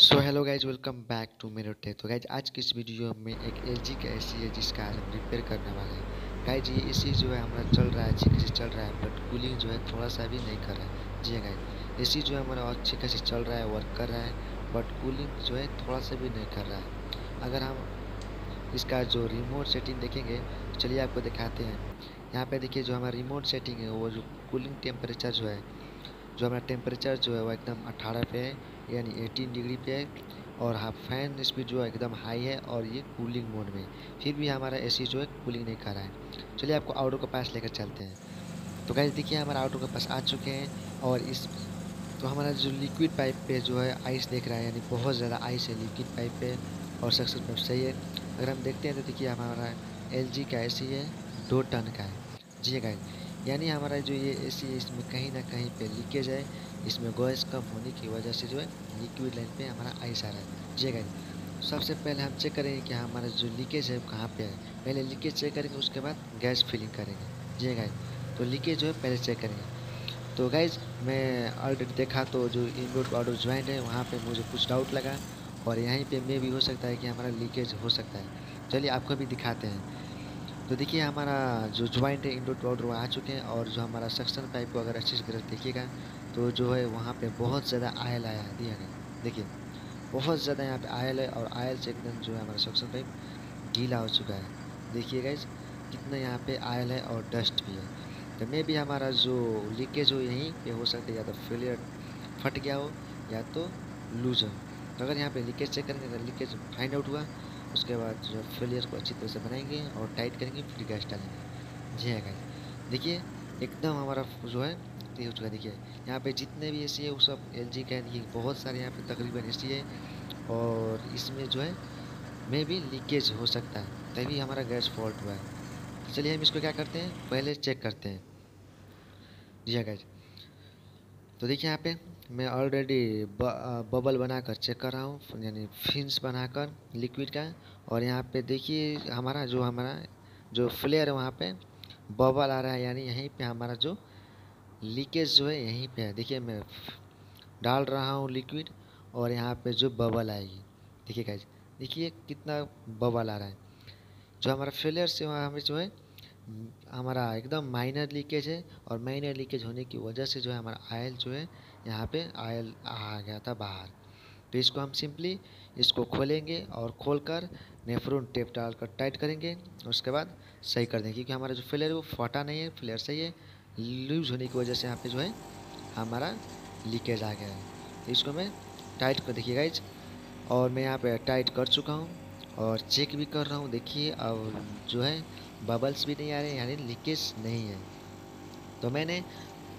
So hello guys, welcome back to मेरो tech. तो guys आज की इस वीडियो में एक LG का एसी है जिसका आज हम रिपेयर करने वाले हैं। गाइज ये एसी जो है हमारा चल रहा है, अच्छी खासी चल रहा है, बट कूलिंग जो है थोड़ा सा भी नहीं कर रहा है। जी गाइज एसी जो है हमारा अच्छी खासी चल रहा है, वर्क कर रहा है, बट कूलिंग जो है थोड़ा सा भी नहीं कर रहा है। अगर हम इसका जो रिमोट सेटिंग देखेंगे तो चलिए आपको दिखाते हैं। यहाँ पर देखिए जो हमारा रिमोट सेटिंग है वो जो कूलिंग टेम्परेचर जो है, जो हमारा टेम्परेचर जो है वो एकदम 18 पे है, यानी 18 डिग्री पे है, और हाँ फैन स्पीड जो है एकदम हाई है और ये कूलिंग मोड में, फिर भी हमारा एसी जो है कूलिंग नहीं कर रहा है। चलिए आपको आउटडोर के पास लेकर चलते हैं। तो गाइस देखिए हमारा आउटडोर के पास आ चुके हैं, और इस तो हमारा जो लिक्विड पाइप पे जो है आइस देख रहा है, यानी बहुत ज़्यादा आइस है लिक्विड पाइप पर, और सक्सेस पाइप सही है। अगर हम देखते हैं तो देखिए हमारा LG का एसी है 2 टन का है। जी गाइस यानी हमारा जो ये एसी है इसमें कहीं ना कहीं पे लीकेज है, इसमें गैस कम होने की वजह से जो है लिक्विड लाइन पे हमारा आइस आ रहा है। जी गाइस सबसे पहले हम चेक करेंगे कि हमारा जो लीकेज है कहाँ पे है। पहले लीकेज चेक करेंगे, उसके बाद गैस फिलिंग करेंगे। जी गाइस तो लीकेज जो है पहले चेक करेंगे। तो गाइस मैं ऑलरेडी देखा तो जो इनडोर आउटडोर ज्वाइंट है वहाँ पर मुझे कुछ डाउट लगा, और यहीं पर मे भी हो सकता है कि हमारा लीकेज हो सकता है। चलिए आपको भी दिखाते हैं। तो देखिए हमारा जो ज्वाइंट है इंडोर टू आउटडोर वो आ चुके हैं, और जो हमारा सक्शन पाइप को अगर अच्छे से तरह देखिएगा तो जो है वहाँ पे बहुत ज़्यादा आयल आया दिया गया। देखिए बहुत ज़्यादा यहाँ पे आयल है, और आयल से एकदम जो है हमारा सक्शन पाइप गीला हो चुका है। देखिए गाइस कितना यहाँ पे आयल है और डस्ट भी है। तो मे भी हमारा जो लीकेज हो यहीं पर हो सकता है, या तो फेलियर फट गया हो या तो लूज हो। तो अगर यहाँ पर लीकेज चेक करेंगे तो लीकेज फाइंड आउट हुआ, उसके बाद जो फेलियर को अच्छी तरह से बनाएंगे और टाइट करेंगे, फिर गैस डालेंगे। जी हाँ गाइस देखिए एकदम हमारा जो है ये हो चुका है। देखिए यहाँ पे जितने भी एसी है वो सब LG का है। देखिए बहुत सारे यहाँ पे तकरीबन एसी है, और इसमें जो है मे भी लीकेज हो सकता है, तभी हमारा गैस फॉल्ट हुआ है। तो चलिए हम इसको क्या करते हैं, पहले चेक करते हैं। जी हाँ गाइस तो देखिए यहाँ पे मैं ऑलरेडी बबल बनाकर चेक कर रहा हूँ, यानी फिन्स बनाकर लिक्विड का, और यहाँ पे देखिए हमारा जो फ्लेयर है वहाँ पे बबल आ रहा है, यानी यहीं पे हमारा जो लीकेज जो है यहीं पे है। देखिए मैं डाल रहा हूँ लिक्विड, और यहाँ पे जो बबल आएगी, देखिए गाइस देखिए कितना बबल आ रहा है। जो हमारा फ्लेयर से वहाँ हमें जो है हमारा एकदम माइनर लीकेज है, और माइनर लीकेज होने की वजह से जो है हमारा आयल जो है यहाँ पे आयल आ गया था बाहर। तो इसको हम सिंपली इसको खोलेंगे, और खोलकर नेफ्रोन टेप डालकर टाइट करेंगे, उसके बाद सही कर देंगे, क्योंकि हमारा जो फ्लेयर है वो फटा नहीं है, फ्लेयर सही है, लूज होने की वजह से यहाँ पे जो है हमारा लीकेज आ गया है। तो इसको मैं टाइट कर देखिए गाइज, और मैं यहाँ पर टाइट कर चुका हूँ और चेक भी कर रहा हूँ। देखिए और जो है बबल्स भी नहीं आ रहे, यानी लीकेज नहीं है। तो मैंने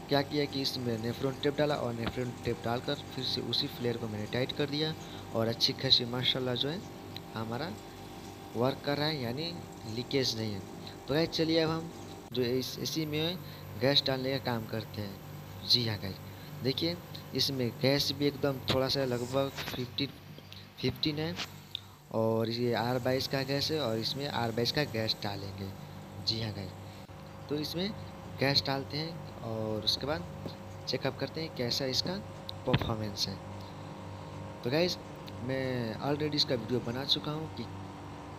क्या किया कि इसमें नेफ्रोन टेप डाला, और नेफ्रोन टेप डालकर फिर से उसी फ्लेयर को मैंने टाइट कर दिया, और अच्छी खासी माशाल्लाह जो है हमारा वर्क कर रहा है, यानी लीकेज नहीं है। तो गाइस चलिए अब हम जो इस एसी में गैस डालने का काम करते हैं। जी हाँ गाइस देखिए इसमें गैस भी एकदम थोड़ा सा लगभग 15 है, और ये R22 का गैस है, और इसमें R22 का गैस डालेंगे। जी हाँ गाइस तो इसमें गैस डालते हैं, और उसके बाद चेकअप करते हैं कैसा इसका परफॉर्मेंस है। तो गाइस मैं ऑलरेडी इसका वीडियो बना चुका हूँ कि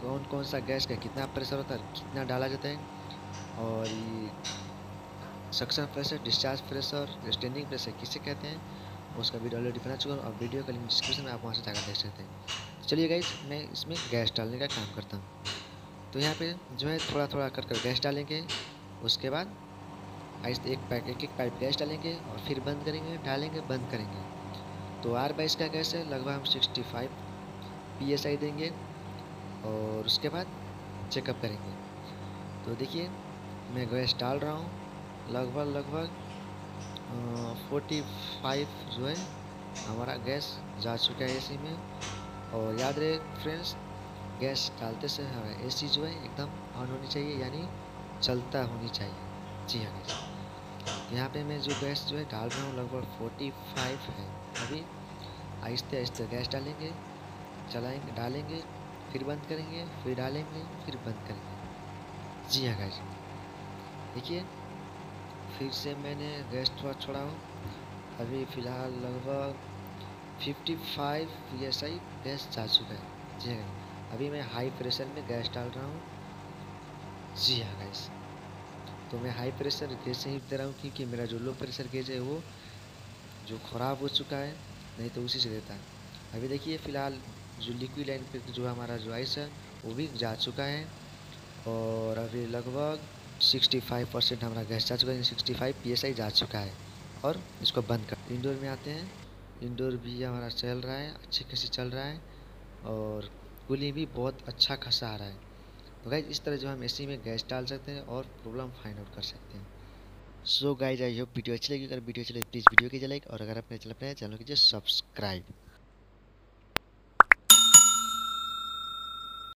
कौन कौन सा गैस का कितना प्रेशर होता है, कितना डाला जाता है, और suction pressure, discharge pressure, standing pressure किसे कहते हैं, उसका वीडियो ऑलरेडी बना चुका हूँ, और वीडियो का लिंक डिस्क्रिप्शन में आप वहाँ से जाकर देख सकते हैं। चलिए गाइस मैं इसमें गैस डालने का काम करता हूँ। तो यहाँ पे जो है थोड़ा थोड़ा कर कर गैस डालेंगे, उसके बाद आहिस्ते एक पाइप गैस डालेंगे, और फिर बंद करेंगे, डालेंगे, बंद करेंगे। तो R22 का गैस है, लगभग हम 65 PSI देंगे, और उसके बाद चेकअप करेंगे। तो देखिए मैं गैस डाल रहा हूँ, लगभग 45 जो है हमारा गैस जा चुका है एसी में। और याद रहे फ्रेंड्स, गैस डालते से हमारा एसी जो है एकदम ऑन होनी चाहिए, यानी चलता होनी चाहिए। जी हाँ गाइस यहाँ पे मैं जो गैस जो है डाल रहा हूँ लगभग 45 है अभी। आहिस्ते आहिस्ते गैस डालेंगे, चलाएंगे, डालेंगे, फिर बंद करेंगे, फिर डालेंगे, फिर बंद करेंगे। जी हाँ गाइस देखिए फिर से मैंने गैस थोड़ा छोड़ा हूँ। अभी फ़िलहाल लगभग 55 PSI गैस जा चुका है। जी हाँ, अभी मैं हाई प्रेशर में गैस डाल रहा हूँ। जी हाँ गैस, तो मैं हाई प्रेशर गैस ही दे रहा हूँ क्योंकि मेरा जो लो प्रेशर गैस है वो जो ख़राब हो चुका है, नहीं तो उसी से देता है। अभी देखिए फ़िलहाल जो लिक्विड लाइन पे जो हमारा जो आइस है वो भी जा चुका है और अभी लगभग 65% हमारा गैस जा चुका है, 65 PSI जा चुका है। और इसको बंद कर इंडोर में आते हैं। इंडोर भी हमारा चल रहा है, अच्छे खासी चल रहा है और कूलिंग भी बहुत अच्छा खासा आ रहा है। तो गाइज इस तरह जो हम एसी में गैस डाल सकते हैं और प्रॉब्लम फाइंड आउट कर सकते हैं। So guys I hope video अच्छी लगी। अगर वीडियो अच्छी लगी प्लीज़ वीडियो कीजिए लाइक और अगर अपने चैनल पर नए चैनल कीजिए सब्सक्राइब।